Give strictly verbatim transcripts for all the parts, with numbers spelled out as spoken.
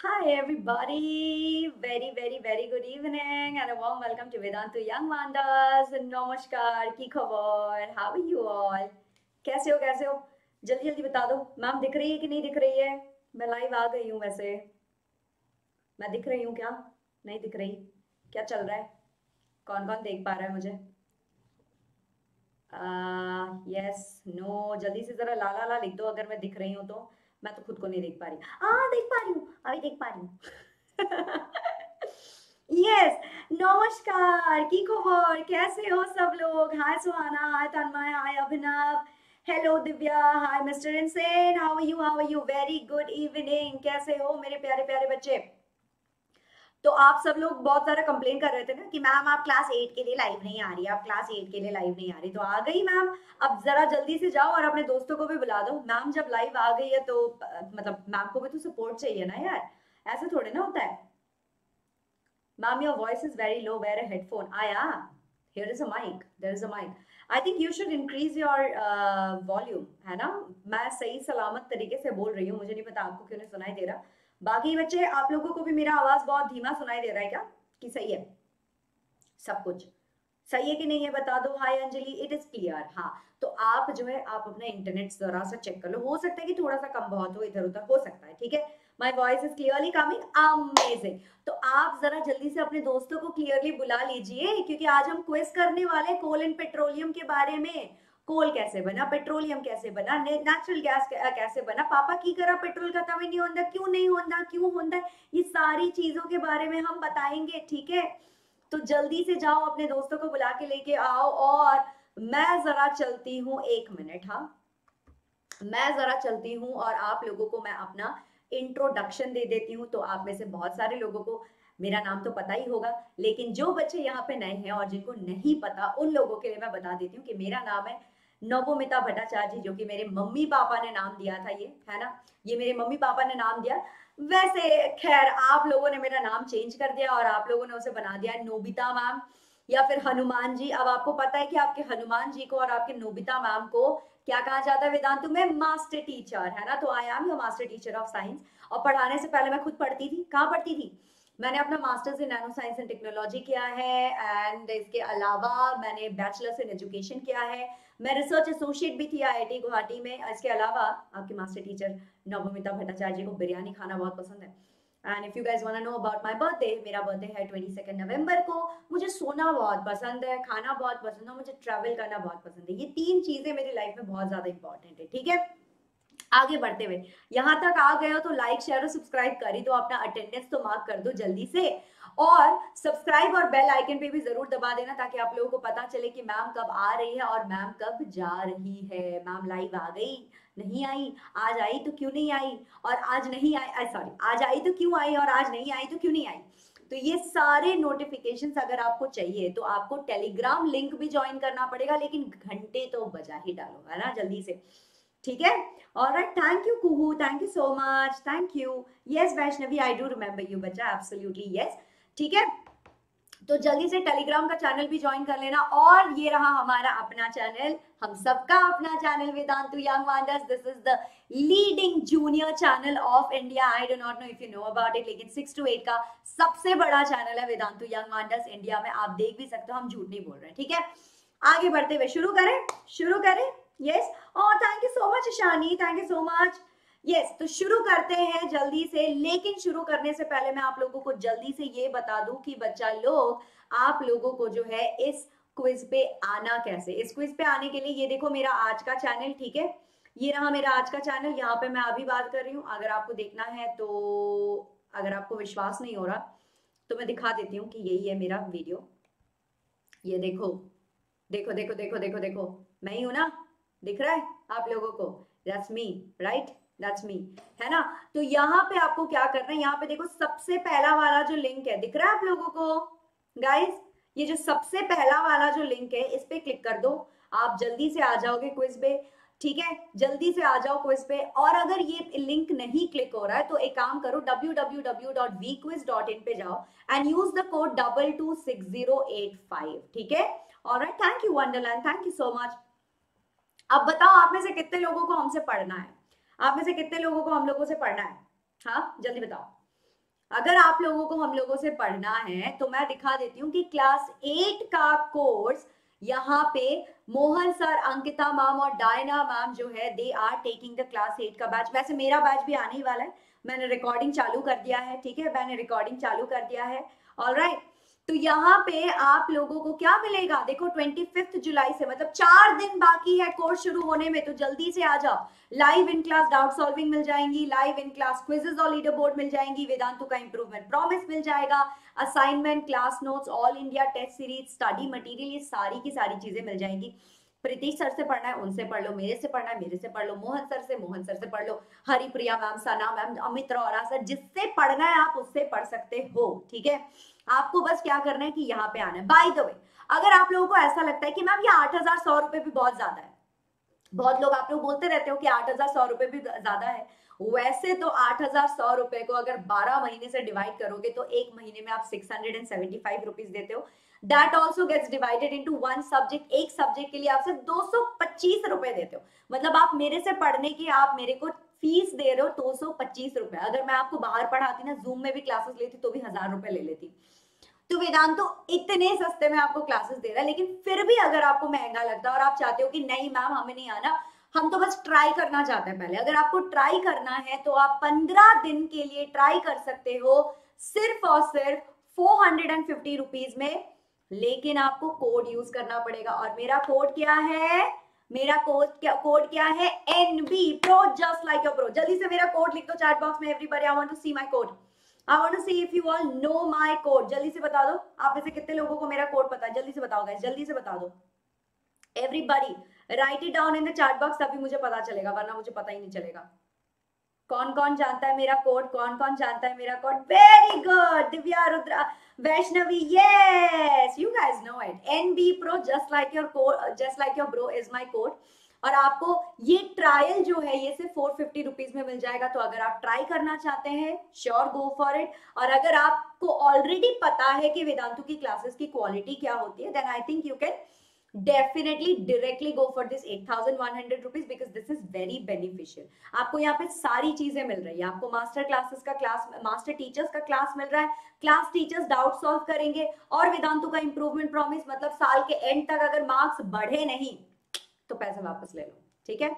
Hi everybody, very very very good evening and a warm welcome to Vedantu Young Wonders. Namaskar, ki khabar, how are you all? कैसे हो कैसे हो जल्दी जल्दी बता दो, मैम दिख रही है कि नहीं दिख रही है? मैं लाइव आ गई हूँ, वैसे मैं दिख रही हूँ क्या? नहीं दिख रही, क्या चल रहा है? कौन कौन देख पा रहा है मुझे? यस नो जल्दी से जरा ला ला ला लिख दो अगर मैं दिख रही हूँ तो। मैं तो खुद को नहीं देख पा रही। हाँ देख पा रही हूँ, अभी देख पा रही हूँ। यस नमस्कार, की खबर, कैसे हो सब लोग? Hi Suhana, hi Tanmay, hi Abhinav, hello Divya, hi mister insane, how are you how are you, very good evening. कैसे हो मेरे प्यारे प्यारे बच्चे? तो आप सब लोग बहुत सारा कंप्लेन कर रहे थे ना कि मैम आप क्लास एट के लिए लाइव नहीं आ रही, आप क्लास एट के लिए लाइव नहीं आ रही, तो आ गई मैम। अब जरा जल्दी से जाओ और अपने दोस्तों को भी बुला दो, मैम जब लाइव आ गई है तो मतलब मैम को भी तो सपोर्ट चाहिए ना यार, ऐसे थोड़े ना होता है। Ma'am your voice is very low, wear a headphone. आया, here is a mic, there is a mic. I think you should increase your volume, है ना? मैं सही सलामत तरीके से बोल रही हूँ, मुझे नहीं पता आपको क्यों नहीं सुनाई दे रहा। बाकी बच्चे आप लोगों को भी मेरा आवाज बहुत धीमा सुनाई दे रहा है क्या? कि सही है सब कुछ, सही है कि नहीं है बता दो। Hi Anjali, it is clear. हाँ तो आप जो है आप अपना इंटरनेट जरा सा चेक कर लो, हो सकता है कि थोड़ा सा कम बहुत हो, इधर उधर हो सकता है, ठीक है? My voice is clearly coming, amazing. तो आप जरा जल्दी से अपने दोस्तों को क्लियरली बुला लीजिए, क्योंकि आज हम क्विज करने वाले कोल एंड पेट्रोलियम के बारे में। कोल कैसे बना, पेट्रोलियम कैसे बना, नेचुरल गैस कैसे बना, पापा की करा पेट्रोल खत्म ही नहीं होता, क्यों नहीं होता, क्यों होता, ये सारी चीजों के बारे में हम बताएंगे, ठीक है? तो जल्दी से जाओ अपने दोस्तों को बुला के लेके आओ। और मैं जरा चलती हूँ एक मिनट, हाँ मैं जरा चलती हूँ और आप लोगों को मैं अपना इंट्रोडक्शन दे देती हूँ। तो आप में से बहुत सारे लोगों को मेरा नाम तो पता ही होगा, लेकिन जो बच्चे यहाँ पे नए हैं और जिनको नहीं पता उन लोगों के लिए मैं बता देती हूँ कि मेरा नाम है नबोमिता भट्टाचार्य, जो कि मेरे मम्मी पापा ने नाम दिया था, ये है ना, ये मेरे मम्मी पापा ने नाम दिया। वैसे खैर आप लोगों ने मेरा नाम चेंज कर दिया और आप लोगों ने उसे बना दिया है नोबिता मैम या फिर हनुमान जी। अब आपको पता है कि आपके हनुमान जी को और आपके नोबिता मैम को क्या कहा जाता है वेदांतु में? मास्टर टीचर, है ना? तो I am your master teacher of science. और पढ़ाने से पहले मैं खुद पढ़ती थी, कहाँ पढ़ती थी? मैंने अपना masters in nano science and technology किया है एंड इसके अलावा मैंने बैचलर्स इन एजुकेशन किया है। मैं रिसर्च एसोसिएट भी थी आई आई टी गुवाहाटी में। इसके अलावा आपके मास्टर टीचर नबोमिता भट्टाचार्य को बिरयानी खाना बहुत पसंद है। And if you guys want to know about my birthday, मेरा बर्थडे है बाईस नवंबर को। मुझे सोना बहुत पसंद है, खाना बहुत पसंद है, मुझे ट्रैवल करना बहुत पसंद है। ये तीन चीजें मेरी लाइफ में बहुत ज्यादा इंपॉर्टेंट है, ठीक है? आगे बढ़ते हुए यहाँ तक आ गए हो तो लाइक शेयर और सब्सक्राइब कर ही दो, अपना अटेंडेंस तो मार्क कर दो जल्दी से। और सब्सक्राइब और बेल आइकन पे भी जरूर दबा देना ताकि आप लोगों को पता चले कि मैम कब आ रही है और मैम कब जा रही है। मैम लाइव आ गई, नहीं आई, आज आई तो क्यों नहीं आई, और आज नहीं आई, सॉरी आज आई तो क्यों आई और आज नहीं आई तो क्यों नहीं आई। तो ये सारे नोटिफिकेशन अगर आपको चाहिए तो आपको टेलीग्राम लिंक भी ज्वाइन करना पड़ेगा, लेकिन घंटे तो बजा ही डालो, है ना, जल्दी से, ठीक है? Alright, thank you Kuhu, thank you so much, thank you. Yes Vaishnavi, I do remember you बच्चा, एब्सोल्युटली यस, ठीक है? तो जल्दी से टेलीग्राम का चैनल भी ज्वाइन कर लेना। और ये रहा हमारा अपना चैनल, हम सबका अपना channel Vedantu young wonders. This is the leading junior channel of India. I do not know if you know about it, लेकिन सिक्स टू एट का सबसे बड़ा चैनल है वेदांतु यंग वंडर्स इंडिया में। आप देख भी सकते हो, हम झूठ नहीं बोल रहे हैं, ठीक है? आगे बढ़ते हुए शुरू करें, शुरू करें। यस, और thank you so much Ishani, thank you so much. Yes yes, तो शुरू करते हैं जल्दी से। लेकिन शुरू करने से पहले मैं आप लोगों को जल्दी से ये बता दूं कि बच्चा लोग, आप लोगों को जो है इस क्विज पे आना कैसे। इस क्विज पे आने के लिए ये देखो मेरा आज का चैनल, ठीक है? ये रहा मेरा आज का चैनल, यहाँ पे मैं अभी बात कर रही हूँ। अगर आपको देखना है तो, अगर आपको विश्वास नहीं हो रहा तो मैं दिखा देती हूँ कि यही है मेरा वीडियो। ये देखो देखो देखो देखो देखो देखो, मैं ही हूं ना, दिख रहा है आप लोगों को? That's me, right, That's me, है ना? तो यहाँ पे आपको क्या करना है, यहाँ पे देखो सबसे पहला वाला जो लिंक है, दिख रहा है आप लोगों को गाइस? ये जो सबसे पहला वाला जो लिंक है, इस पे क्लिक कर दो, आप जल्दी से आ जाओगे क्विज पे, ठीक है? जल्दी से आ जाओ क्विज पे। और अगर ये लिंक नहीं क्लिक हो रहा है तो एक काम करो, W W W dot V quiz dot in पे जाओ and use the code double two six zero eight five, ठीक है? Alright, thank you Wonderland, thank you so much. अब बताओ आप में से कितने लोगों को हमसे पढ़ना है, आप में से कितने लोगों को हम लोगों से पढ़ना है? हाँ जल्दी बताओ, अगर आप लोगों को हम लोगों से पढ़ना है तो मैं दिखा देती हूँ कि क्लास एट का कोर्स यहाँ पे मोहन सर, अंकिता मैम और डायना मैम जो है they are taking the class eight का बैच। वैसे मेरा बैच भी आने ही वाला है, मैंने रिकॉर्डिंग चालू कर दिया है, ठीक है, मैंने रिकॉर्डिंग चालू कर दिया है। ऑलराइट, तो यहाँ पे आप लोगों को क्या मिलेगा, देखो पच्चीस जुलाई से, मतलब चार दिन बाकी है कोर्स शुरू होने में, तो जल्दी से आ जाओ। Live in class doubt solving मिल जाएंगी, लाइव इन क्लास क्विजेज और लीडर बोर्ड मिल जाएंगी, वेदांतु का इंप्रूवमेंट प्रॉमिस मिल जाएगा, assignment, class notes, all India test series, study material, ये सारी की सारी चीजें मिल जाएंगी। प्रीति सर से पढ़ना है उनसे पढ़ लो, मेरे से पढ़ना है मेरे से पढ़ लो, मोहन सर से मोहन सर से पढ़ लो, Haripriya ma'am, Sana ma'am, Amit Raura sir, जिससे पढ़ना है आप उससे पढ़ सकते हो, ठीक है। आपको बस क्या करना है कि यहाँ पे आना है। बाय द वे, अगर आप लोगों को ऐसा लगता है कि मैम ये आठ हजार सौ रुपए भी बहुत ज्यादा है, बहुत लोग आप लोग बोलते रहते हो कि आठ हजार सौ रुपए भी ज्यादा है, वैसे तो आठ हजार सौ रुपए को अगर बारह महीने से डिवाइड करोगे तो एक महीने में आप six hundred and seventy five rupees देते हो। That also gets divided into one subject, एक सब्जेक्ट के लिए आप सिर्फ दो सौ पच्चीस रुपए देते हो, मतलब आप मेरे से पढ़ने की आप मेरे को फीस दे रहे हो दो सौ पच्चीस रुपए। अगर मैं आपको बाहर पढ़ाती ना, जूम में भी क्लासेस लेती तो भी हजार रुपए ले लेती। तो वेदांत तो इतने सस्ते में आपको क्लासेस दे रहा है, लेकिन फिर भी अगर आपको महंगा लगता है और आप चाहते हो कि नहीं मैम हमें नहीं आना, हम तो बस ट्राई करना चाहते हैं, पहले अगर आपको ट्राई करना है तो आप पंद्रह दिन के लिए ट्राई कर सकते हो सिर्फ और सिर्फ four hundred and fifty rupees में, लेकिन आपको कोड यूज करना पड़ेगा। और मेरा कोड क्या है, मेरा कोड क्या कोड क्या है N B pro, just like your pro. जल्दी से मेरा कोड लिख दो चैट बॉक्स में, everybody I want to see my code, I want to see if you all know my code. जल्दी से बता दो, आप में से कितने लोगों को मेरा कोड पता है, जल्दी से बताओ गाइस, जल्दी से बता दो everybody, write it down in the chat box, तभी मुझे पता चलेगा, वरना मुझे पता ही नहीं चलेगा। कौन कौन जानता है मेरा कोड, कौन कौन जानता है मेरा code? Very good Divya, Rudra, Vaishnavi, yes you guys know it. N B pro just like your code, just like your bro is my code. और आपको ये ट्रायल जो है ये सिर्फ फोर फिफ्टी रुपीज में मिल जाएगा, तो अगर आप ट्राई करना चाहते हैं श्योर गो फॉर इट। और अगर आपको ऑलरेडी पता है कि वेदांतु की क्लासेस की क्वालिटी क्या होती है, then I think you can definitely directly go for this eight thousand one hundred rupees, because this is very beneficial. आपको यहाँ पे सारी चीजें मिल रही है, आपको मास्टर क्लासेस का क्लास, मास्टर टीचर्स का क्लास मिल रहा है, क्लास टीचर्स डाउट सॉल्व करेंगे, और वेदांतु का इंप्रूवमेंट प्रॉमिस, मतलब साल के एंड तक अगर मार्क्स बढ़े नहीं तो पैसे वापस ले लो, ठीक है।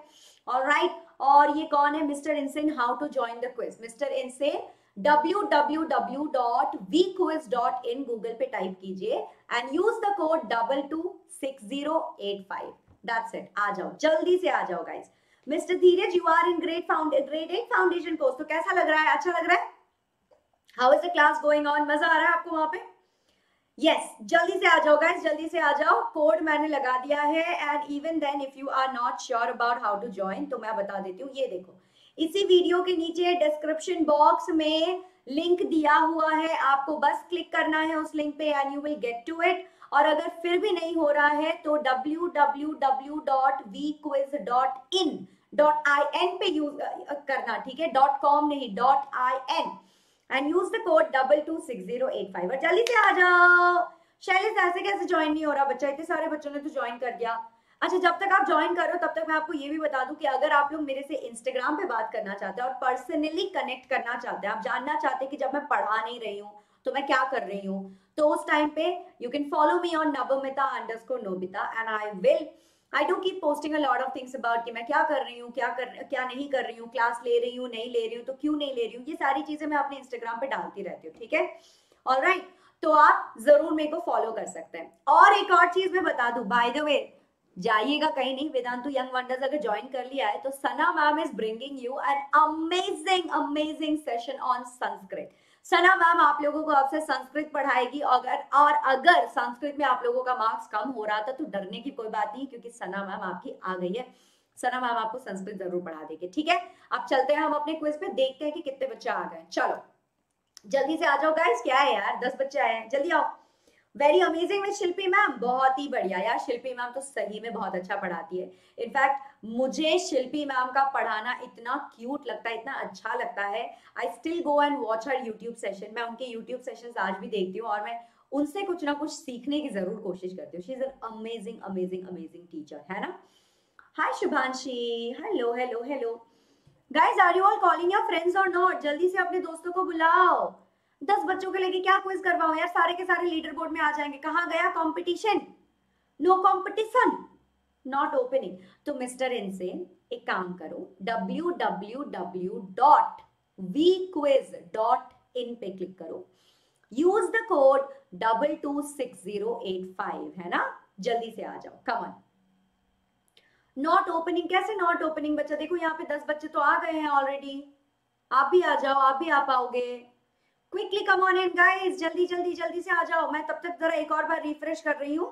ऑलराइट, और ये कौन है, mister insane, how to join the quiz, mister insane W W W dot V quiz dot in Google पे टाइप कीजिए and use the code two two six zero eight five, that's it. आ जाओ, जल्दी से आ जाओ guys. Mister Dheeraj, you are in grade grade eight foundation course, तो कैसा लग रहा है, अच्छा लग रहा है? How is the class going on, मजा आ रहा है आपको वहां पे? यस yes, जल्दी से आ जाओ गाइस, जल्दी से आ जाओ, कोड मैंने लगा दिया है। And even then if you are not sure about how to join, तो मैं बता देती हूँ, ये देखो इसी वीडियो के नीचे डिस्क्रिप्शन बॉक्स में लिंक दिया हुआ है, आपको बस क्लिक करना है उस लिंक पे and you will get to it. और अगर फिर भी नहीं हो रहा है तो W W W dot V quiz dot in dot I N पे यूज करना, ठीक है, डॉट कॉम नहीं, dot I N, and use the code two two six zero eight five. और जल्दी से आ जाओ। शैलेश, ऐसे कैसे ज्वाइन नहीं हो रहा बच्चा, इतने सारे बच्चों ने तो ज्वाइन कर दिया। अच्छा, जब तक आप ज्वाइन कर रहे हो तब तक मैं आपको ये भी बता दूं कि अगर आप लोग मेरे से इंस्टाग्राम पे बात करना चाहते हैं और पर्सनली कनेक्ट करना चाहते हैं, आप जानना चाहते हैं कि जब मैं पढ़ा नहीं रही हूँ तो मैं क्या कर रही हूँ, तो उस टाइम पे you can follow me on Nabamita underscore Nobita, and I will I do keep posting a lot of things about कि मैं क्या कर रही हूँ, क्या कर क्या नहीं कर रही हूँ, क्लास ले रही हूँ, नहीं ले रही हूँ, तो क्यों नहीं ले रही हूँ, ये सारी चीजें मैं अपने इंस्टाग्राम पे डालती रहती हूँ, ठीक है। ऑलराइट, तो आप जरूर मेरे को फॉलो कर सकते हैं। और एक और चीज मैं बता दूं, बाय द वे जाइएगा कहीं नहीं, वेदांतु यंग वंडर्स अगर ज्वाइन कर लिया है तो Sana ma'am is bringing you an amazing amazing session on Sanskrit. Sana ma'am आप लोगों को आपसे संस्कृत पढ़ाएगी, और अगर और अगर संस्कृत में आप लोगों का मार्क्स कम हो रहा था तो डरने की कोई बात नहीं, क्योंकि सना मैम आपकी आ गई है, सना मैम आपको संस्कृत जरूर पढ़ा देगी, ठीक है। अब चलते हैं हम अपने क्विज पे, देखते हैं कि कितने बच्चे आ गए। चलो जल्दी से आ जाओ गाइस, क्या है यार, दस बच्चे आए हैं, जल्दी आओ। Very amazing with Shilpi ma'am, बहुत ही बढ़िया यार, शिल्पी मैम तो सही में बहुत अच्छा पढ़ाती है। इनफैक्ट मुझे शिल्पी मैम का पढ़ाना इतना क्यूट लगता है, इतना अच्छा लगता है, I still go and watch her YouTube session. मैं उनके यूट्यूब सेशंस आज भी देखती हूँ और मैं उनसे कुछ ना कुछ सीखने की जरूर कोशिश करती हूँ। She is an amazing amazing amazing teacher, है ना। Hi Shubhanshi, hello hello hello guys, are you all calling your friends or not? जल्दी से अपने दोस्तों को बुलाओ। दस बच्चों के लेके क्या क्विज करवाओ यार, सारे के सारे लीडर बोर्ड में आ जाएंगे। कहाँ गया competition? No competition, not opening. तो मिस्टर इनसेन एक काम करो, W W W dot Vquiz dot in पे क्लिक करो, use the code double two six zero eight five, है ना? जल्दी से आ जाओ, कम ऑन। नॉट ओपनिंग कैसे नॉट ओपनिंग? बच्चा देखो यहाँ पे दस बच्चे तो आ गए हैं ऑलरेडी, आप भी आ जाओ, आप भी आ पाओगे। Quickly come on in guys, जल्दी जल्दी जल्दी से आ जाओ। मैं तब तक जरा एक और बार रिफ्रेश कर रही हूँ,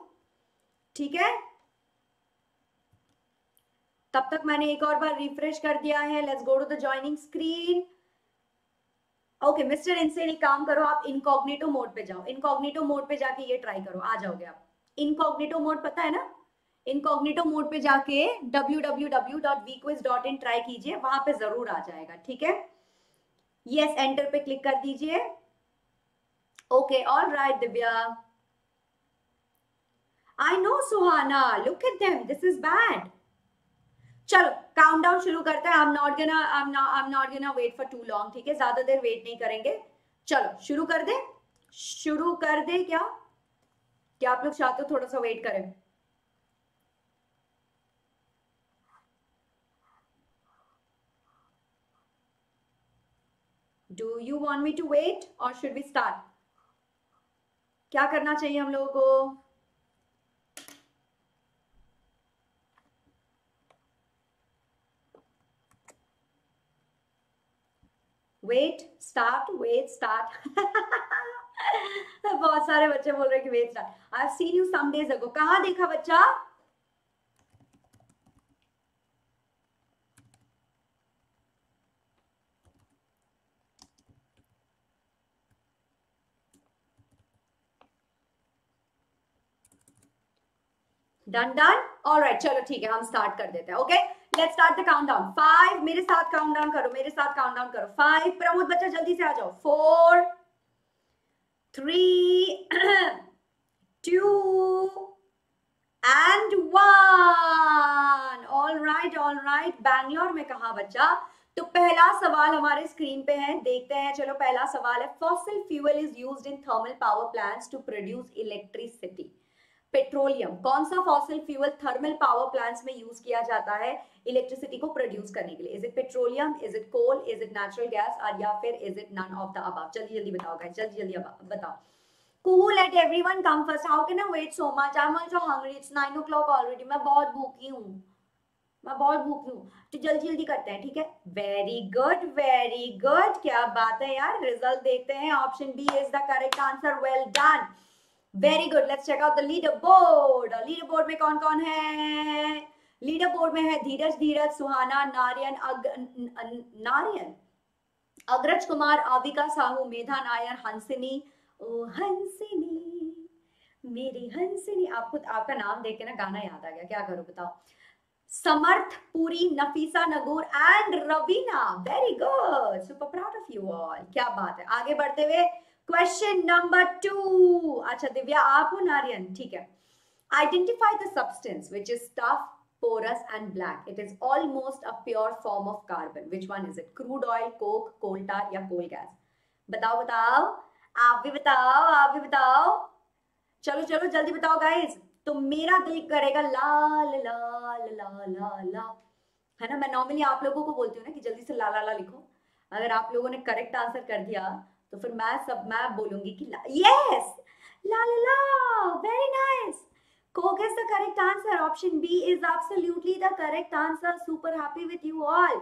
ठीक है? तब तक मैंने एक और बार रिफ्रेश कर दिया है। Let's go to the joining screen. Okay mister insane, एक काम करो, आप इनकॉग्निटो मोड पे जाओ। इनकॉग्निटो मोड पे जाके ये ट्राई करो, आ जाओगे आप। इनकॉग्निटो मोड पता है ना, इनकॉग्निटो मोड पे जाके W W W dot Vquiz dot in try कीजिए, वहां पे जरूर आ जाएगा, ठीक है? यस, एंटर पे क्लिक कर दीजिए। Okay, all right Divya, I know Suhana, look at them, this is bad. चलो काउंटडाउन शुरू करते हैं। I am not gonna I am I am not gonna wait for too long, ठीक है? ज्यादा देर वेट नहीं करेंगे, चलो शुरू कर दे, शुरू कर दे। क्या क्या आप लोग चाहते हो थोड़ा सा वेट करें? Do you want me to wait or should we start? क्या करना चाहिए हम लोगों को? Wait start, wait start. बहुत सारे बच्चे बोल रहे हैं कि wait start. I have seen you some days ago. कहां देखा बच्चा? डन डन, ऑल राइट, चलो ठीक है, हम स्टार्ट कर देते हैं। Okay let's start the countdown. Five, मेरे साथ काउंटडाउन करो, मेरे साथ काउंटडाउन करो। फाइव, प्रमोद बच्चा जल्दी से आ जाओ। Four, three, two and one. All right, all right. Bangalore में कहा बच्चा? तो पहला सवाल हमारे स्क्रीन पे है, देखते हैं। चलो पहला सवाल है, fossil fuel is used in thermal power plants to produce electricity. Petroleum, कौन सा fossil fuel thermal power plants में यूज किया जाता है इलेक्ट्रिसिटी को प्रोड्यूस करने के लिए? Is it petroleum, is it coal, is it natural gas, और या फिर is it none of the above? जल्दी जल्दी बताओ गाइस, जल्दी जल्दी बताओ। Cool, let everyone come first. How can I wait so much? I am also hungry, it's nine o'clock already. मैं बहुत भूखी हूँ, मैं बहुत भूखी हूँ, तो जल्दी जल्दी करते हैं, ठीक है? वेरी गुड, वेरी गुड, क्या बात है यार। रिजल्ट देखते हैं, option B is the correct answer, well done, very good. Let's check out the leader board. Leader board में कौन कौन है? लीडर बोर्ड में है धीरज, धीरज, सुहाना, नारायण, अग, नारायण, अग्रज कुमार, आविका साहू, मेधा नायर, हंसिनी। ओ हंसिनी मेरी हंसिनी, आप खुद आपका नाम देख के ना गाना याद आ गया, क्या करूं बताओ। Samarth, Puri, Nafisa, Nagur and Raveena, very good, super proud of you all, क्या बात है। आगे बढ़ते हुए क्वेश्चन नंबर टू। अच्छा दिव्या आप हो, नारायण, ठीक है। Identify the substance which is tough, porous and black, it is almost a pure form of carbon, which one is it? Crude oil, coke, coal tar या कोल गैस? बताओ बताओ, आप भी बताओ, आप भी बताओ, चलो चलो जल्दी बताओ गाइज। तो मेरा दिल करेगा लाल लाल लाल लाल, है ना? मैं नॉर्मली आप लोगों को बोलती हूँ ना कि जल्दी से ला ला ला लिखो। अगर आप लोगों ने करेक्ट आंसर कर दिया तो फिर मैं सब मैं बोलूंगी कि यस, ला ला ला, very nice. Coke is the correct answer, option B is absolutely the correct answer, super happy with you all.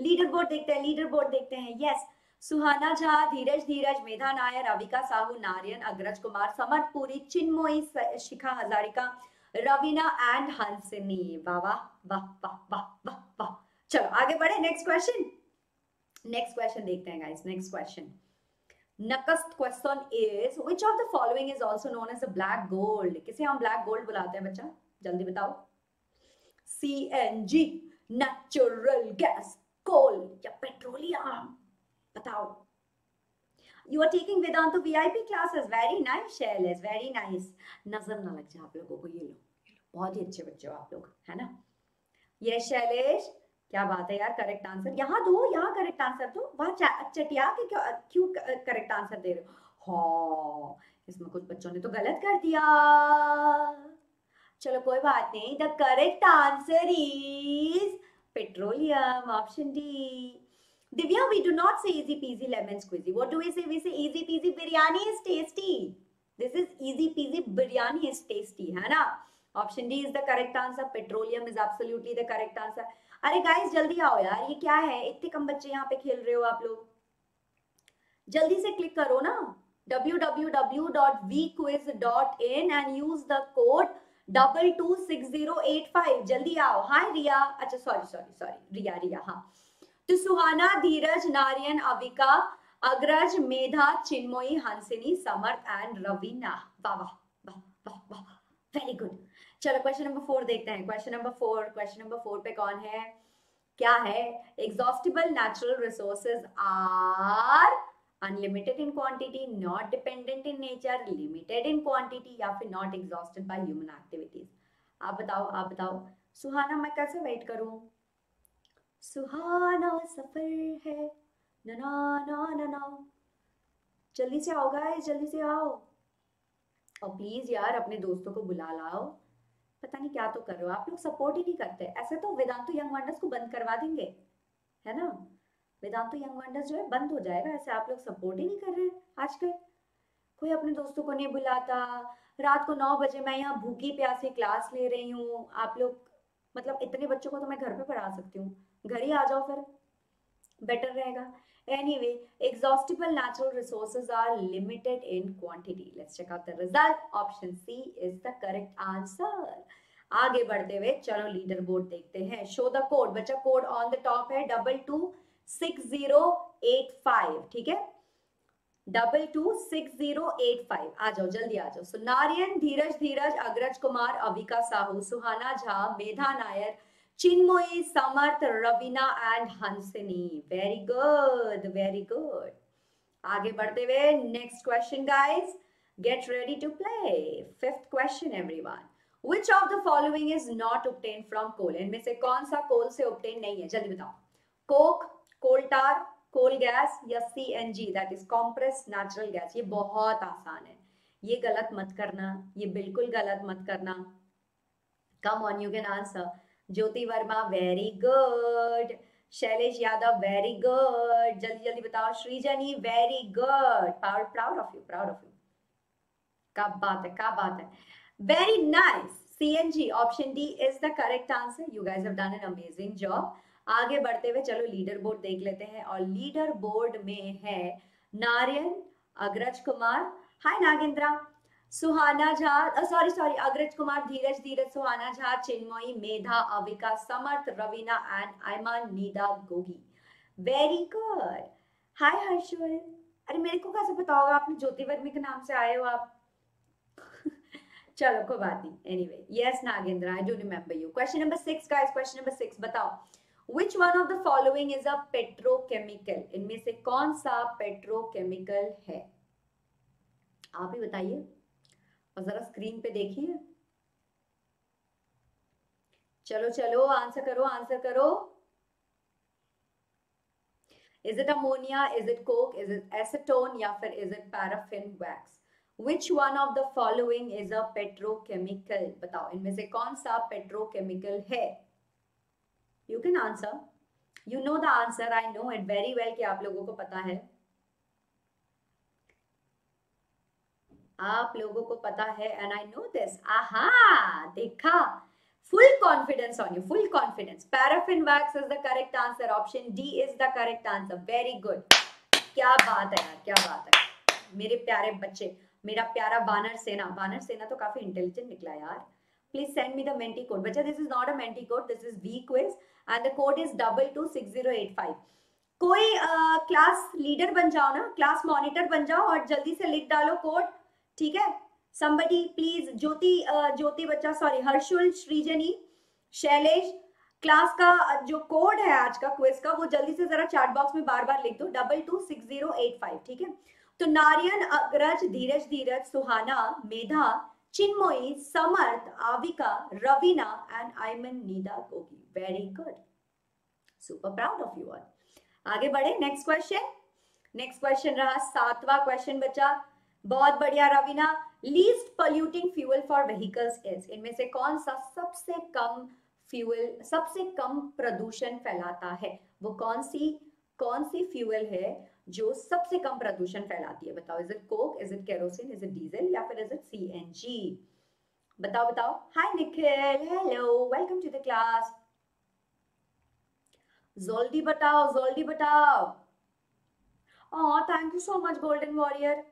Leader board देखते हैं, लीडर बोर्ड देखते हैं। Yes, Suhana Jha, Dheeraj Dheeraj, Medha Nair, Ravika Sahu, Narayan, Agraj Kumar, Samarth Puri, Chinmoy, Shikha Hazarika, Raveena and Hansini. वाह वाह वाह वाह वाह वाह वाह। चलो आगे बढ़े, नेक्स्ट क्वेश्चन, नेक्स्ट क्वेश्चन देखते हैं guys. Next question, next question is which of the following is also known as a black gold? किसे हम ब्लैक गोल्ड बुलाते हैं बच्चा? जल्दी बताओ। C N G, natural gas, coal या पेट्रोलियम? बताओ। You are taking Vedantu VIP classes, very nice Shailesh, very nice. नजर ना लग जाए आप लोगों को, ये लो, बहुत ही अच्छे बच्चे हो आप लोग, है ना? यस शैलेश, क्या बात है यार, करेक्ट आंसर यहाँ दो, यहाँ करेक्ट आंसर दो, वहाँ चटिया के क्यों क्यों करेक्ट आंसर दे रहे हो। हाँ, इसमें कुछ बच्चों ने तो गलत कर दिया। चलो कोई बात नहीं, the correct answer is petroleum, option D. Divya, we do not say easy peasy lemon squeezy, what do we say? We say easy peasy biryani is tasty. This is easy peasy biryani is tasty, है ना। Option D is the correct answer, petroleum is absolutely the correct answer. अरे guys जल्दी आओ यार, ये क्या है, इतने कम बच्चे यहाँ पे खेल रहे हो आप लोग। जल्दी से क्लिक करो ना W W W dot V quiz dot in and use the code double two six zero eight five. जल्दी आओ। हाय रिया, अच्छा sorry sorry sorry Riya Riya हाँ। तो सुहाना, धीरज, नारायण, अविका, अग्रज, मेधा, चिन्मोई, हंसिनी, समर्थ एंड रवीना। वाह वाह वाह वाह, वेरी गुड। चलो क्वेश्चन नंबर फोर देखते हैं। Question number four question number four पे कौन है, क्या है? Exhaustible natural resources are unlimited in quantity, not dependent in nature, limited in quantity या फिर not exhausted by human activities. आप बताओ, आप बताओ। सुहाना, मैं कैसे वेट करूं? सुहाना सफर है ना ना ना ना। जल्दी से आओ गाइस, जल्दी से आओ और प्लीज यार अपने दोस्तों को बुला लाओ। पता नहीं क्या तो कर रहे हो आप लोग, सपोर्ट ही नहीं करते। ऐसे तो वेदांतु यंग वंडर्स को बंद करवा देंगे, है ना। वेदांतु यंग वंडर्स जो है बंद हो जाएगा, ऐसे आप लोग सपोर्ट ही नहीं कर रहे आजकल। कोई अपने दोस्तों को नहीं बुलाता। रात को नौ बजे मैं यहाँ भूखी प्यासी क्लास ले रही हूँ, आप लोग मतलब इतने बच्चों को तो मैं घर पे पढ़ा सकती हूँ। घर ही आ जाओ फिर, बेटर रहेगा। Anyway, exhaustible natural resources are limited in quantity. Let's check out the result. Option C is the correct answer. आगे बढ़ते हुए चलो लीडर बोर्ड देखते हैं। शो द कोड, बच्चा कोड ऑन द टॉप है double two six zero eight five, ठीक है, double two six zero eight five. आ जाओ, जल्दी आ जाओ। So Narayan, Dheeraj Dheeraj Agraj Kumar, Avika Sahu, Suhana Jha, Medha Nair, Chinmoy, Samarth, Raveena and Hansini. Very good, very good. आगे बढ़ते हुए next question guys, get ready to play. Fifth question everyone, which of the following is not obtain from coal? इनमें से कौन सा कोल से ऑब्टेन नहीं है, जल्दी बताओ। Coke, coal tar, coal gas या C N G that is compress natural gas. ये बहुत आसान है, ये गलत मत करना, ये बिल्कुल गलत मत करना। Come on, you can answer. Jyoti Verma, very good. Shailesh Yadav, very good. जल्दी जल्दी बताओ। Srijani, very good, proud proud of you, proud of you. क्या बात है, क्या बात है, very nice. C N G, option D is the correct answer. You guys have done an amazing job. आगे बढ़ते हुए चलो लीडर बोर्ड देख लेते हैं, और लीडर बोर्ड में है Narayan, Agraj Kumar, hi Nagendra, Suhana Jha, sorry sorry Agraj Kumar, Dheeraj Dheeraj, Suhana Jha, Chinmayi, Medha, Avika, Samarth, Raveena and Ayman, Nida, Gogi. Very good. Hi Harshul, अरे मेरे को कैसे पता होगा आपने ज्योति वर्मा के नाम से आए हो आप। चलो कोई बात नहीं। Anyway, yes Nagendra, I do remember you. Question number six guys, question number six बताओ, which one of the following is a petrochemical? इनमें से कौन सा पेट्रोकेमिकल है, आप ही बताइए। जरा स्क्रीन पे देखिए, चलो चलो आंसर करो, आंसर करो। Is it ammonia, is it coke, is it acetone या फिर is it paraffin wax? Which one of the following is a petrochemical? बताओ इनमें से कौन सा पेट्रोकेमिकल है। You can answer, you know the answer, I know it very well कि आप लोगों को पता है, आप लोगों को पता है, एंड आई नो दिस। आहा, देखा, full confidence on you, full confidence. Paraffin wax is the correct answer, option D is the correct answer. Very good, क्या बात है यार, क्या बात है मेरे प्यारे बच्चे, मेरा प्यारा वानर सेना। वानर सेना तो काफी इंटेलिजेंट निकला यार। Please send me the Menti code बच्चा, this is not a Menti code, this is V quiz and the code is double two six zero eight five. कोई क्लास लीडर बन जाओ ना, क्लास मॉनिटर बन जाओ और जल्दी से लिख डालो कोड, ठीक है। somebody please, ज्योति ज्योति बच्चा, सॉरी हर्षुल, श्रीजनी, शैलेश, क्लास का जो कोड है आज का क्विज का, वो जल्दी से जरा चैट बॉक्स में बार बार लिख दो, double two six zero eight five, ठीक है। तो Narayan, Agraj, Dheeraj Dheeraj, Suhana, Medha, Chinmoy, Samarth, Avika, Raveena and Ayman, Nida, Gogi. Very good, super proud of you all. आगे बढ़े, नेक्स्ट क्वेश्चन। नेक्स्ट क्वेश्चन रहा सातवां क्वेश्चन बच्चा। बहुत बढ़िया Raveena. Least polluting fuel for vehicles is, इनमें से कौन सा सबसे कम फ्यूल, सबसे कम प्रदूषण फैलाता है? वो कौन सी कौन सी फ्यूल है जो सबसे कम प्रदूषण फैलाती है? बताओ, is it coke, is it kerosene, is it diesel या फिर इज इट सीएनजी? बताओ बताओ। Hi Nikhil, hello, welcome to the class. जल्दी बताओ, जल्दी बताओ। Oh thank you so much golden warrior.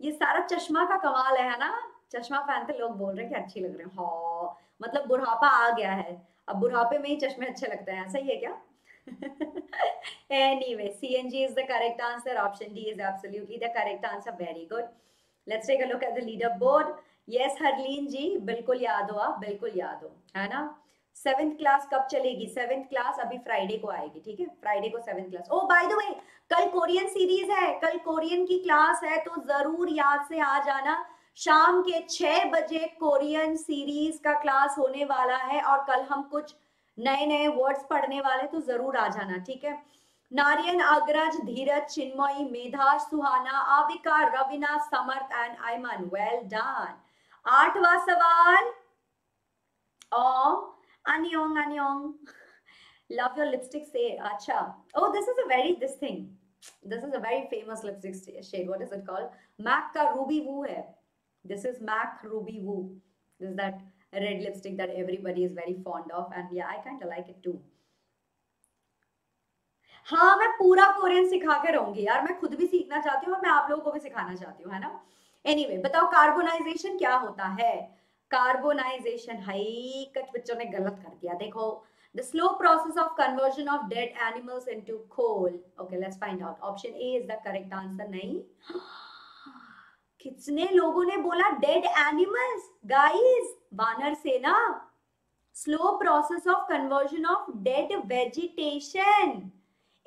ये सारा चश्मा का कमाल है ना, चश्मा पहनते लोग बोल रहे हैं कि अच्छे लग रहे हैं। हाँ मतलब बुढ़ापा आ गया है, अब बुढ़ापे में ही चश्मे अच्छे लगते हैं, ऐसा ही है क्या? Anyway, C N G is the correct answer. Option D is absolutely the correct answer. Very good. Let's take a look at the leaderboard. Yes, Harleen जी, बिल्कुल याद हो आप, बिल्कुल याद हो, है ना? सेवेंथ क्लास कब चलेगी? सेवेंथ क्लास अभी फ्राइडे को आएगी, ठीक है? फ्राइडे को seventh class. Oh by the way, कल कोरियन सीरीज है, कल कोरियन की क्लास है, तो जरूर याद से आ जाना। शाम के छह बजे कोरियन सीरीज का क्लास होने वाला है और कल हम कुछ नए नए वर्ड्स पढ़ने वाले, तो जरूर आ जाना, ठीक है? Narayan, Agraj, Dheeraj, Chinmayi, Medha, Suhana, Avika, Raveena, Samarth and Ayman, well done. आठवां सवाल। ओम अन्योंग अन्योंग, लव योर लिपस्टिक से। अच्छा, oh this is a very this thing this is a very famous lipstick shade, what is it called? MAC का रूबी वू है, this is MAC Ruby Wu, this that red lipstick that everybody is very fond of and yeah I kind of like it too. हाँ मैं पूरा Korean सिखा के रहूंगी यार, मैं खुद भी सीखना चाहती हूँ और मैं आप लोगों को भी सिखाना चाहती हूँ, है ना? Anyway, बताओ कार्बोनाइजेशन क्या होता है? कार्बोनाइजेशन, हाई कच बच्चों ने गलत कर दिया, देखो। The slow process of conversion of dead animals into coal. Okay, let's find out. Option A is the correct answer. नहीं, कितने लोगों ने बोला डेड एनिमल्स? गाइस वानर सेना, slow process of conversion of dead vegetation,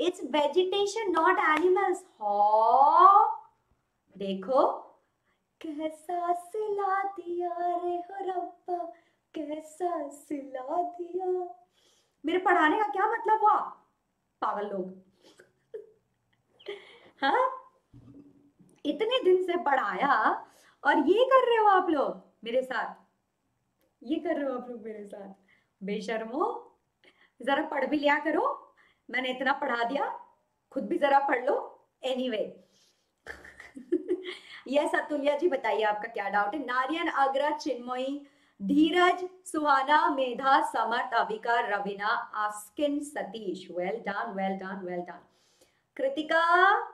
it's vegetation not animals. हो देखो कैसा सिला दिया रे हो रब्बा, कैसा सिला दिया। मेरे पढ़ाने का क्या मतलब हुआ पागल लोग? हाँ इतने दिन से पढ़ाया और ये कर रहे हो आप लोग मेरे साथ, ये कर रहे हो आप लोग मेरे साथ, बेशर्मो। जरा पढ़ भी लिया करो, मैंने इतना पढ़ा दिया, खुद भी जरा पढ़ लो। एनीवे यस अतुल्या जी, बताइए आपका क्या डाउट है? Narayan, Agra, Chinmayi, Dheeraj, Suhana, Medha, Samarth, Avika, Raveena, asking, Satish, well done well done well done. Kritika,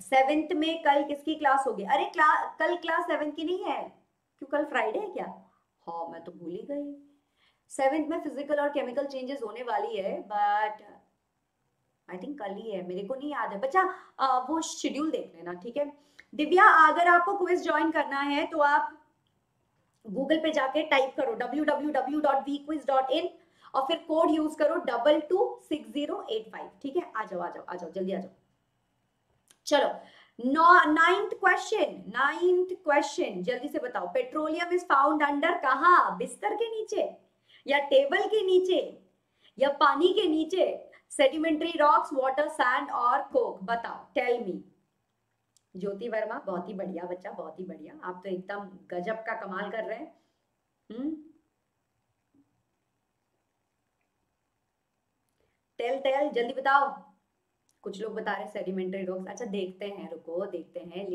seventh में कल किसकी क्लास होगी? अरे क्लास कल क्लास सेवेंथ की नहीं है, क्यों कल फ्राइडे है क्या? हाँ मैं तो भूल ही गई। सेवेंथ में फिजिकल और केमिकल चेंजेस होने वाली है, बट आई थिंक कल ही है, मेरे को नहीं याद है बच्चा, आ, वो शेड्यूल देख लेना, ठीक है? दिव्या, अगर आपको क्विज ज्वाइन करना है तो आप गूगल पे जाके टाइप करो W W W dot V quiz dot in और फिर कोड यूज करो double two six zero eight five, ठीक है? आ जाओ आ जाओ आ जाओ जल्दी आ जाओ। चलो नाइन्थ क्वेश्चन, नाइन्थ क्वेश्चन जल्दी से बताओ। पेट्रोलियम इज फाउंड अंडर कहाँ? बिस्तर के नीचे या टेबल के नीचे या पानी के नीचे? सेडिमेंट्री रॉक्स, वाटर, सैंड और कोक, बताओ, टेल मी। ज्योति वर्मा, बहुत ही बढ़िया बच्चा, बहुत ही बढ़िया, आप तो एकदम गजब का कमाल कर रहे हैं। हम्म टेल टेल जल्दी बताओ। कुछ लोग बता रहे सेडिमेंटरी रॉक्स, अच्छा देखते हैं, रुको देखते हैं,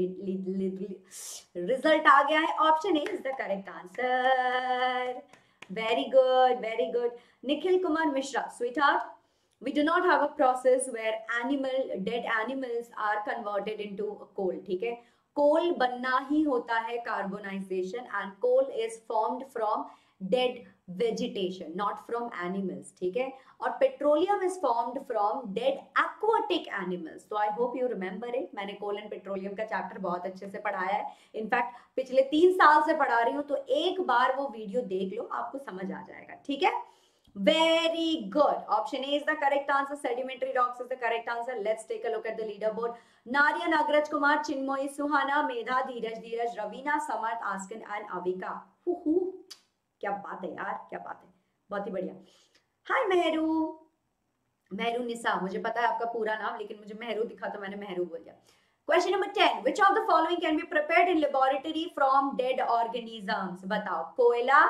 रिजल्ट आ गया है। Option A is the correct answer, very good very good. Nikhil Kumar Mishra, sweetheart, we do not have a process where animal dead animals are converted into coal, ठीक है? कोल बनना ही होता है carbonisation and coal is formed from dead vegetation, not from animals, ठीक है? और petroleum is formed from dead aquatic animals. So I hope you remember it. मैंने कोल एंड पेट्रोलियम का चैप्टर बहुत अच्छे से पढ़ाया है, इनफैक्ट पिछले तीन साल से पढ़ा रही हूँ, तो एक बार वो वीडियो देख लो, आपको समझ आ जाएगा, ठीक है? Very good. Option A is the correct answer. Sedimentary rocks is the correct answer. Let's take a look at the leaderboard. Nariyan, Agraj, Kumar, Chinmoy, Suhana, Medha, Dheeraj, Dheeraj, Ravina, Samarth, Askin and Avika. Hoo hoo. क्या बात है यार, क्या बात है, बहुत ही बढ़िया। हाय मेहरू, मेहरू निसा, मुझे पता है आपका पूरा नाम, लेकिन मुझे मेहरू दिखा तो मैंने मेहरू बोल दिया। Question number ten, which of the following can be prepared in laboratory from dead organisms? बताओ, कोयला,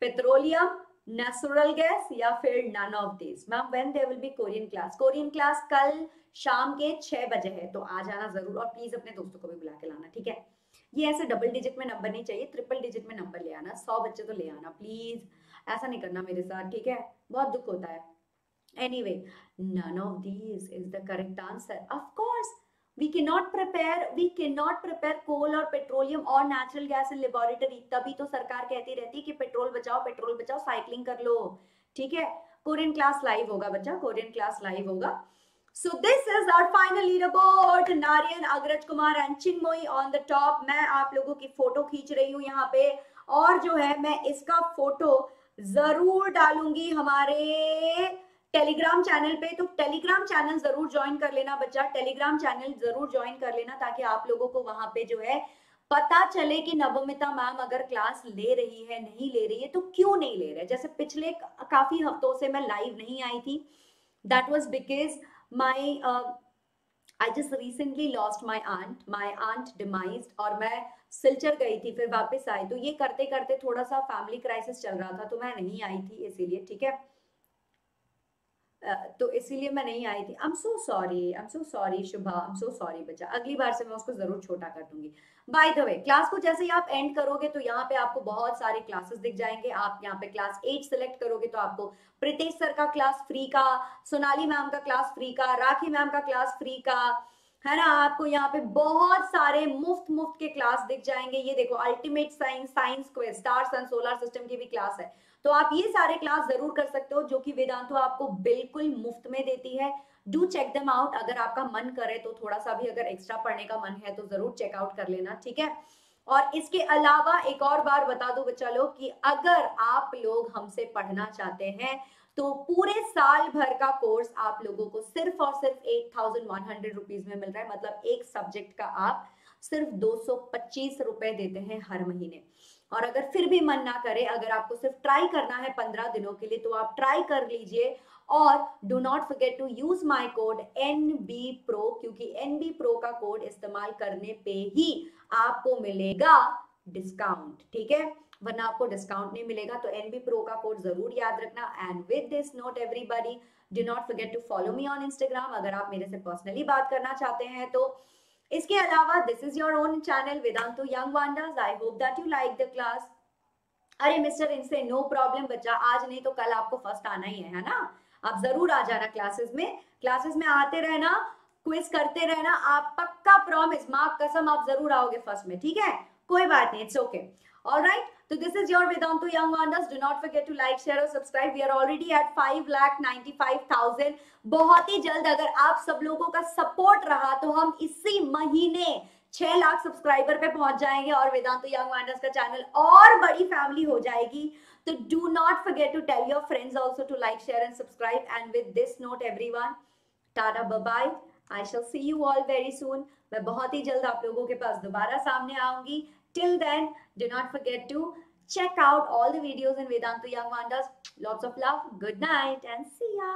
पेट्रोलियम, नेचुरल गैस या फिर none of this. Ma'am when there will be Korean class? Korean class कल शाम के छह बजे है, तो आ जाना जरूर, और प्लीज अपने दोस्तों को भी बुला के लाना, ठीक है? ये ऐसे डबल डिजिट में नंबर नहीं चाहिए, ट्रिपल डिजिट में नंबर ले आना, सौ बच्चे तो ले आना, प्लीज ऐसा नहीं करना मेरे साथ, ठीक है? बहुत दुख होता है। Anyway, none of these is the correct answer. Of course, we cannot prepare, we cannot prepare coal or petroleum or natural gas in laboratory. तभी तो सरकार कहती रहती है कि पेट्रोल बचाओ, पेट्रोल बचाओ, साइकिलिंग कर लो, ठीक है? कोरियन क्लास लाइव होगा बच्चा, कोरियन क्लास लाइव होगा। So this is our final leaderboard. Narayan, Agraj Kumar and Chinmoy on the top. मैं आप लोगों की फोटो खींच रही हूँ यहाँ पे, और जो है मैं इसका फोटो जरूर डालूंगी हमारे टेलीग्राम चैनल पे, तो टेलीग्राम चैनल जरूर ज्वाइन कर लेना बच्चा, टेलीग्राम चैनल जरूर ज्वाइन कर लेना, ताकि आप लोगों को वहां पे जो है पता चले कि नबमिता मैम अगर क्लास ले रही है, नहीं ले रही है तो क्यों नहीं ले रहे। जैसे पिछले काफी हफ्तों से मैं लाइव नहीं आई थी, that was because my I just recently lost my aunt, my aunt demised, और मैं सिलचर गई थी, फिर वापस आई, तो ये करते करते थोड़ा सा फैमिली क्राइसिस चल रहा था, तो मैं नहीं आई थी इसीलिए, ठीक है? तो इसीलिए मैं नहीं आई थी। I am so sorry, I am so sorry Shubha, I am so sorry बच्चा, अगली बार से मैं उसको जरूर छोटा कर दूंगी। बाय द वे, क्लास को जैसे ही आप एंड करोगे तो यहाँ पे आपको बहुत सारे क्लासेस दिख जाएंगे। आप यहाँ पे क्लास एट सेलेक्ट करोगे तो आपको प्रीतेश सर का क्लास फ्री का, सोनाली मैम का क्लास फ्री का, राखी मैम का क्लास फ्री का, है ना, आपको यहाँ पे बहुत सारे मुफ्त मुफ्त के क्लास दिख जाएंगे। ये देखो, ultimate science, science quest, stars and solar system की भी क्लास है, तो आप ये सारे क्लास जरूर कर सकते हो, जो कि वेदांतु आपको बिल्कुल मुफ्त में देती है। डू चेक देम आउट, अगर आपका मन करे तो थोड़ा सा भी अगर एक्स्ट्रा पढ़ने का मन है तो जरूर चेकआउट कर लेना, ठीक है? और इसके अलावा एक और बार बता दो बच्चा लोग कि अगर आप लोग हमसे पढ़ना चाहते हैं तो पूरे साल भर का कोर्स आप लोगों को सिर्फ और सिर्फ eight thousand one hundred rupees में मिल रहा है, मतलब एक सब्जेक्ट का आप सिर्फ दो सौ पच्चीस रुपए देते हैं हर महीने। और अगर फिर भी मन ना करे, अगर आपको सिर्फ ट्राई करना है पंद्रह दिनों के लिए, तो आप ट्राई कर लीजिए, और do not forget to use my code N B pro, क्योंकि एन बी प्रो का कोड इस्तेमाल करने पे ही आपको मिलेगा डिस्काउंट, ठीक है? वरना आपको डिस्काउंट नहीं मिलेगा, तो एन बी प्रो का कोड जरूर याद रखना। And with this note everybody, do not forget to follow me on Instagram अगर आप मेरे से पर्सनली बात करना चाहते हैं तो। इसके अलावा this is your own channel Vedantu young wonders, I hope that you like the class. अरे मिस्टर इनसे नो प्रॉब्लम बच्चा, आज नहीं तो कल आपको फर्स्ट आना ही है, है ना? आप जरूर आ जाना क्लासेस में, क्लासेस में आते रहना, क्विज करते रहना, आप पक्का, प्रॉमिस, मां कसम, आप जरूर आओगे फर्स्ट में, ठीक है? कोई बात नहीं, इट्स ओके, ऑलराइट। तो this is your Vedantu young wonders, do not forget to like, share और subscribe. We are already at five lakh ninety five thousand. बहुत ही जल्द अगर आप सब लोगों का सपोर्ट रहा तो हम इसी महीने छह लाख सब्सक्राइबर पे पहुंच जाएंगे और वेदांतु यंग वंडर्स का चैनल और बड़ी फैमिली हो जाएगी। तो do not forget to tell your friends also to like, share and subscribe. And with this note everyone, tata bye, I shall see you all very soon. मैं बहुत ही जल्द आप लोगों के पास दोबारा सामने आऊंगी। Till then, do not forget to check out all the videos in Vedantu Young Wonders. Lots of love, good night and see ya.